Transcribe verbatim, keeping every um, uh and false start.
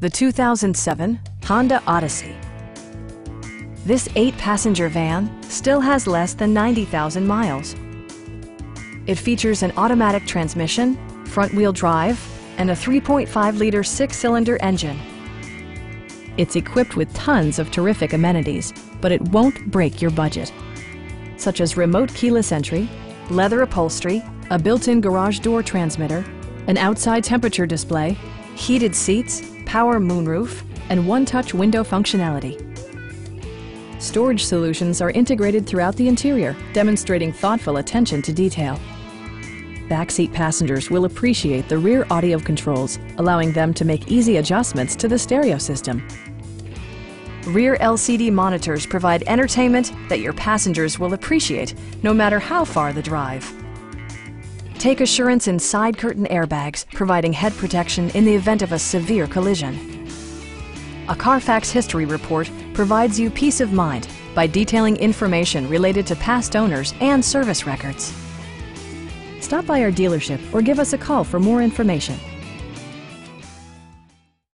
The two thousand seven Honda Odyssey. This eight passenger van still has less than ninety thousand miles. It features an automatic transmission, front-wheel drive, and a three point five liter six cylinder engine. It's equipped with tons of terrific amenities, but it won't break your budget, such as remote keyless entry, leather upholstery, a built-in garage door transmitter, an outside temperature display, heated seats, power moonroof, and one-touch window functionality. Storage solutions are integrated throughout the interior, demonstrating thoughtful attention to detail. Backseat passengers will appreciate the rear audio controls, allowing them to make easy adjustments to the stereo system. Rear L C D monitors provide entertainment that your passengers will appreciate, no matter how far the drive. Take assurance in side curtain airbags, providing head protection in the event of a severe collision. A Carfax history report provides you peace of mind by detailing information related to past owners and service records. Stop by our dealership or give us a call for more information.